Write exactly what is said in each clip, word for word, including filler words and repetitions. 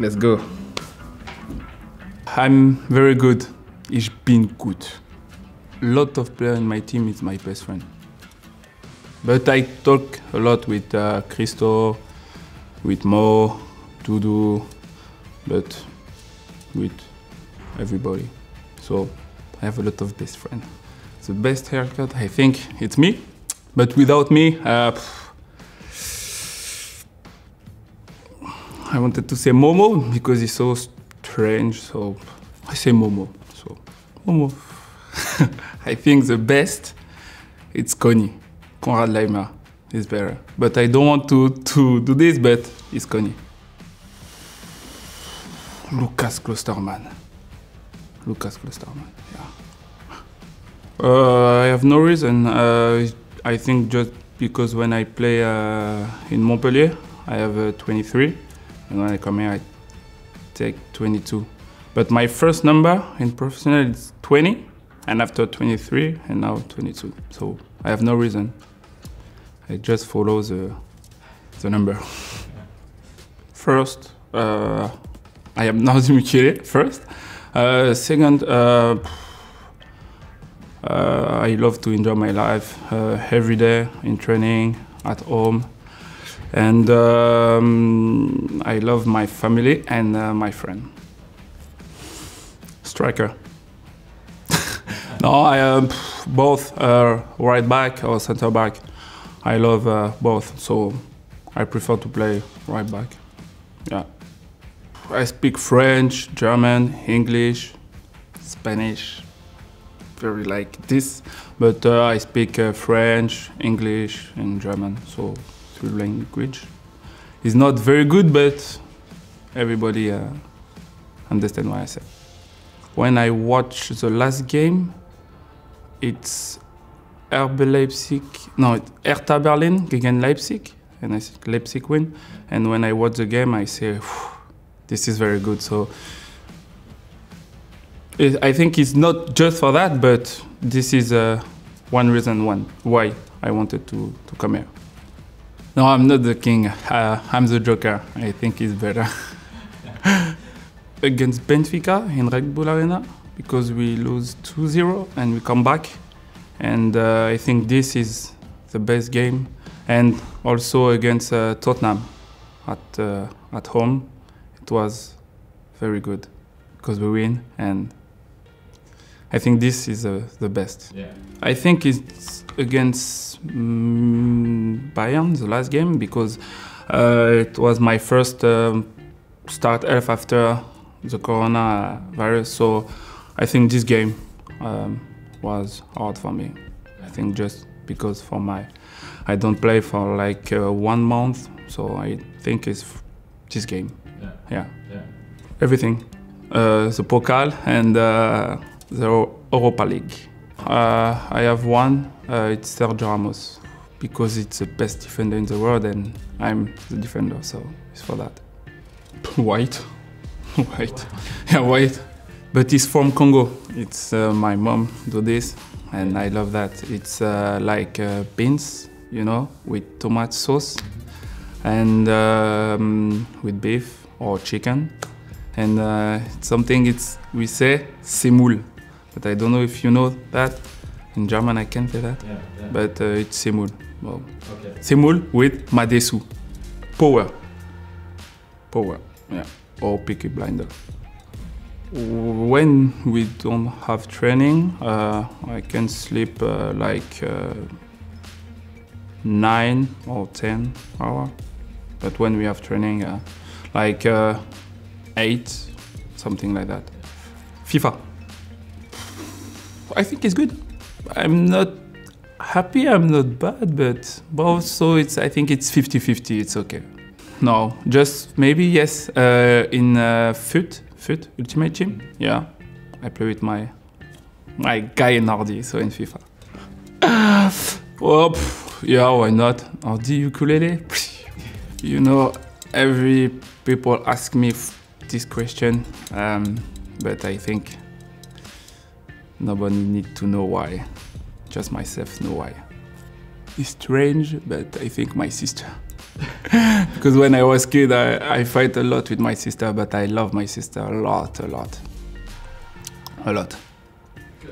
Let's go. I'm very good. Ich bin gut. A lot of players in my team is my best friend. But I talk a lot with uh, Christo, with Mo, Dudu, but with everybody. So I have a lot of best friends. The best haircut, I think, it's me. But without me, uh, I wanted to say Momo because he's so strange. So I say Momo. So Momo. I think the best, it's Connie. Conrad Leimer is better. But I don't want to, to do this, but it's Connie. Lucas Klostermann. Lucas Klostermann, yeah. Uh, I have no reason. Uh, I think just because when I play uh, in Montpellier, I have uh, twenty-three. And when I come here, I take twenty-two. But my first number in professional is twenty. And after twenty-three, and now twenty-two. So I have no reason. I just follow the, the number. First, uh, I am Nordi Mukele, first. Uh, second, uh, uh, I love to enjoy my life uh, every day, in training, at home. And um, I love my family and uh, my friend. Striker. No, I am uh, both uh, right back or center back. I love uh, both, so I prefer to play right back. Yeah, I speak French, German, English, Spanish. Very like this, but uh, I speak uh, French, English, and German. So three language. It's not very good, but everybody uh, understand what I say. When I watch the last game. It's Hertha Leipzig, no, it's Hertha Berlin against Leipzig, and I think Leipzig win. And when I watch the game, I say, this is very good. So it, I think it's not just for that, but this is uh, one reason one why I wanted to, to come here. No, I'm not the king, uh, I'm the joker. I think it's better. Against Benfica in Red Bull Arena, because we lose two zero and we come back. And uh, I think this is the best game. And also against uh, Tottenham at, uh, at home, it was very good because we win. And I think this is uh, the best. Yeah. I think it's against um, Bayern, the last game, because uh, it was my first um, start F after the coronavirus. So I think this game um, was hard for me. I think just because for my, I don't play for like uh, one month, so I think it's this game. Yeah. Yeah. Yeah. Everything, uh, the Pokal and uh, the Europa League. Uh, I have one. Uh, it's Sergio Ramos because it's the best defender in the world, and I'm the defender, so it's for that. White, white, yeah, white. But it's from Congo. It's uh, my mom do this, and I love that. It's uh, like uh, beans, you know, with tomato sauce, and um, with beef or chicken, and uh, it's something it's we say semoule, but I don't know if you know that. In German, I can't say that, yeah, yeah. But uh, it's semoule. Well, okay. Semoule with Madesu, power, power, yeah, or Peaky Blinder. When we don't have training, uh, I can sleep uh, like uh, nine or ten hours. But when we have training, uh, like uh, eight, something like that. FIFA. I think it's good. I'm not happy, I'm not bad, but also it's, I think it's fifty fifty, it's okay. No, just maybe, yes, uh, in uh, foot. Foot, Ultimate Team, yeah. I play with my my guy Nordi, so in FIFA. Well, yeah, why not? Nordi ukulele. You know, every people ask me this question, um, but I think nobody need to know why. Just myself know why. It's strange, but I think my sister. Because when I was a kid, I, I fight a lot with my sister, but I love my sister a lot, a lot, a lot.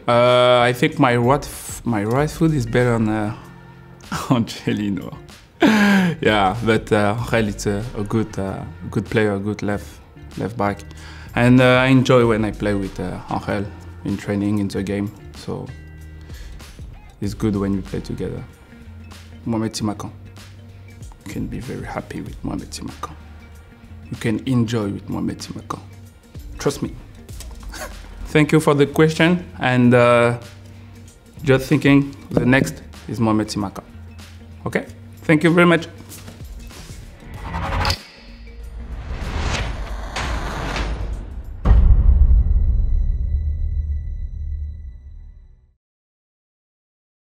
Uh, I think my right, my right foot is better on uh, Angelino. Yeah, but uh, Angel is a, a good, uh, good player, good left, left back, and uh, I enjoy when I play with uh, Angel in training, in the game. So it's good when we play together. Mohamed Timaka. You can be very happy with Mohamed Timaka. You can enjoy with Mohamed Timaka. Trust me. Thank you for the question, and uh, just thinking the next is Mohamed Timaka. Okay? Thank you very much.